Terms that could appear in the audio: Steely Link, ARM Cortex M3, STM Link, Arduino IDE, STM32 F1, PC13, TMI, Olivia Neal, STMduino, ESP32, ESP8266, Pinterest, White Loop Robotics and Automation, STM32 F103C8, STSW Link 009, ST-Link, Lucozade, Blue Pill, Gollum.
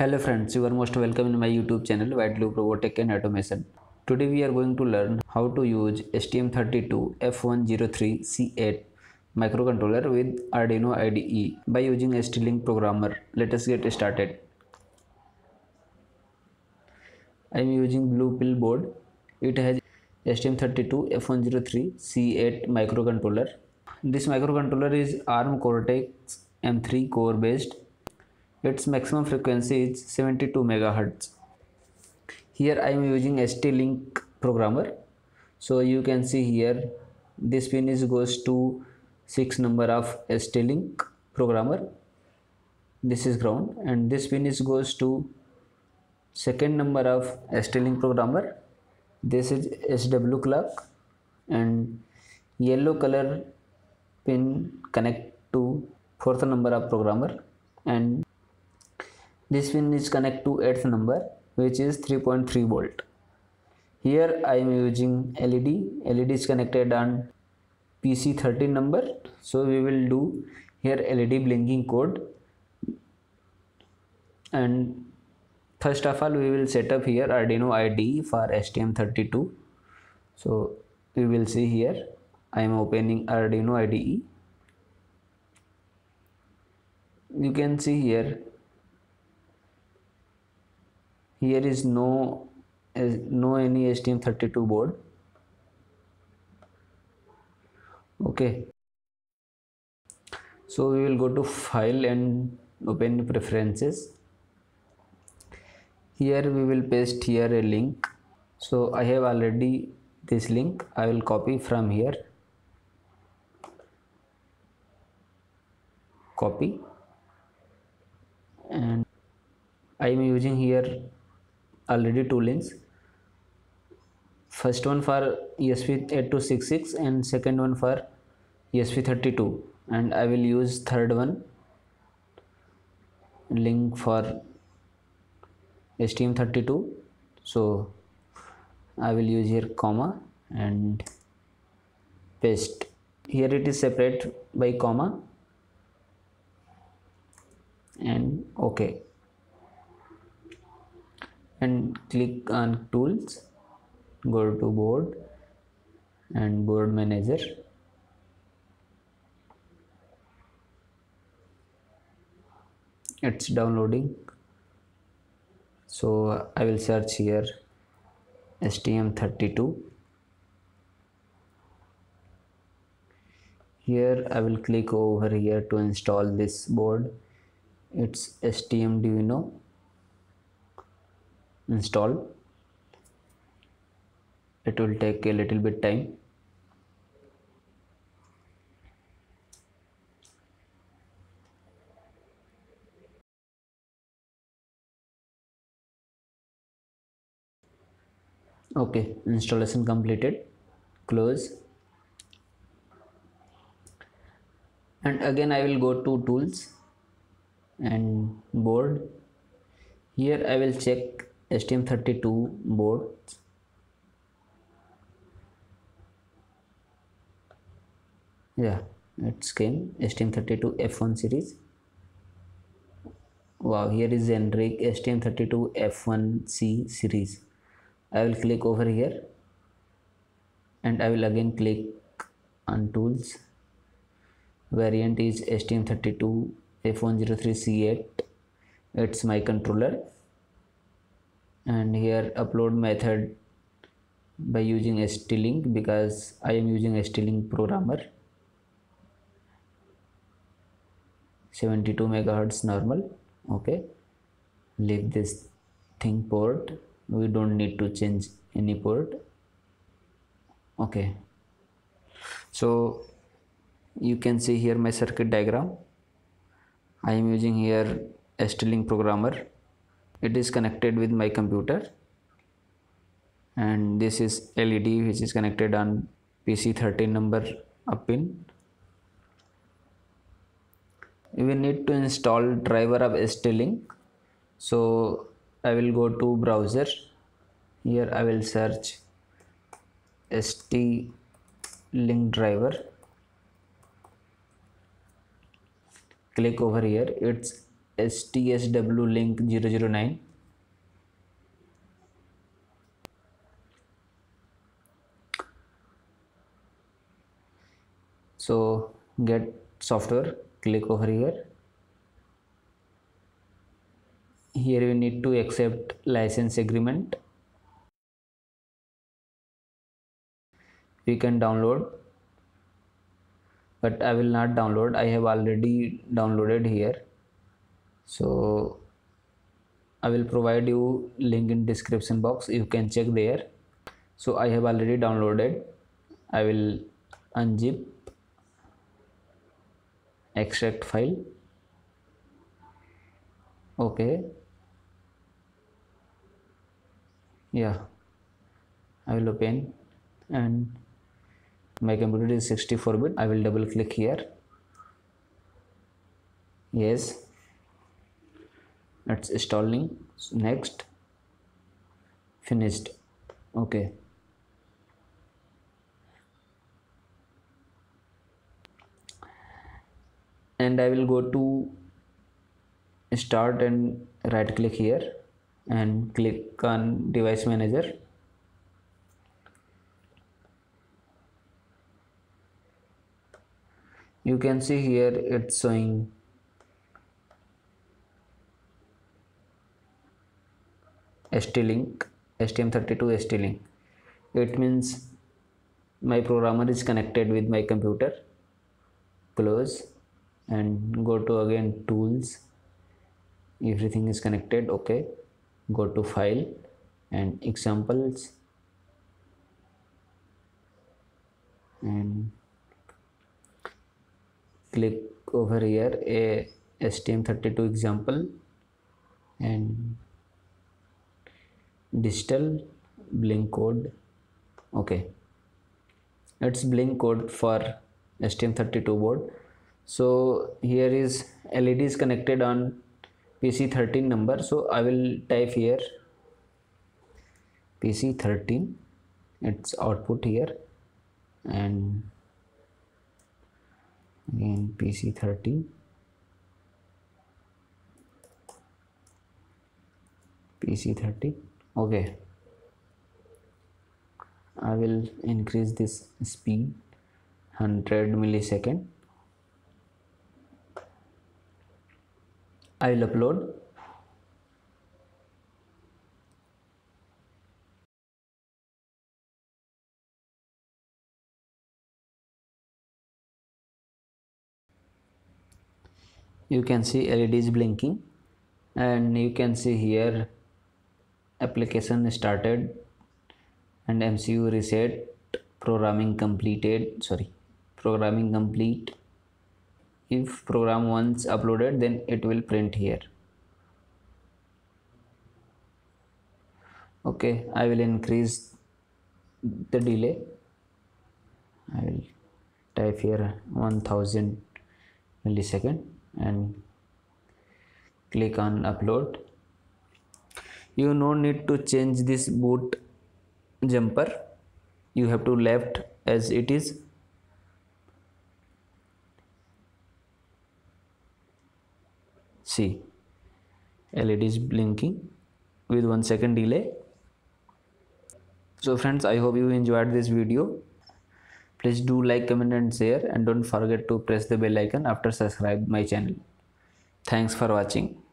Hello friends, you are most welcome in my YouTube channel White Loop Robotics and Automation. Today we are going to learn how to use STM32 F103C8 microcontroller with Arduino IDE by using Steely Link programmer. Let us get started. I am using Blue Pill board. It has STM32 F103C8 microcontroller. This microcontroller is ARM Cortex M3 core based. Its maximum frequency is 72 MHz. Here I am using STM Link programmer. So you can see here this pin is goes to 6 number of STM Link programmer. This is ground, and this pin is goes to second number of STM Link programmer. This is SW clock, and yellow color pin connect to fourth number of programmer, and this pin is connect to 8th number, which is 3.3 volt. Here I am using LED. LED is connected on PC13 number. So we will do here LED blinking code. And first of all, we will set up here Arduino IDE for STM32. So we will see here. I am opening Arduino IDE. You can see here. Here is no any STM32 board. Okay. So we will go to file and open preferences. Here we will paste here a link. So I have already this link. I will copy from here. Copy. And I am using here already two links, first one for ESP8266 and second one for ESP32, and I will use third one link for STM32. So I will use here comma and paste. Here it is separate by comma, and okay, and click on tools, go to board and board manager. It's downloading, so I will search here STM32. Here I will click over here to install this board. It's STMduino. Install. It will take a little bit time. Okay, installation completed. Close. And again I will go to tools and board. Here I will check STM32 board. Yeah, it's came STM32 F1 series. Wow, here is generic STM32 F1C series. I will click over here and I will again click on tools. Variant is STM32 F103C8. It's my controller. And here upload method by using STM Link, because I am using STM Link programmer. 72 MHz normal. Okay. Leave this thing port. We don't need to change any port. Okay. So you can see here my circuit diagram. I am using here STM Link programmer. It is connected with my computer, and this is LED which is connected on PC13 number up pin. We need to install driver of STM Link. So I will go to browser. Here I will search STM Link driver. Click over here. It's STSW Link 009, so get software, click over here. Here we need to accept license agreement. We can download, but I will not download. I have already downloaded here, so I will provide you link in description box. You can check there. So I have already downloaded. I will unzip, extract file. Okay, yeah, I will open, and my computer is 64-bit. I will double click here. Yes, it's installing. Next, finished. Okay, and I will go to start and right click here and click on device manager. You can see here it's showing STM32 ST Link. It means my programmer is connected with my computer. Close and go to again tools. Everything is connected. Okay, go to file and examples and click over here a STM32 example and digital blink code. Okay, it's blink code for STM32 board. So here is LED is connected on PC 13 number, so I will type here PC 13. It's output here, and again PC 13. Okay, I will increase this speed 100 milliseconds. I will upload. You can see LEDs blinking, and you can see here application started and MCU reset, programming completed. Sorry, programming complete. If program once uploaded, then it will print here. Okay, I will increase the delay. I will type here 1000 milliseconds and click on upload. You no need to change this boot jumper. You have to left as it is. See, LED is blinking with 1 second delay. So friends, I hope you enjoyed this video. Please do like, comment and share, and don't forget to press the bell icon after subscribe my channel. Thanks for watching.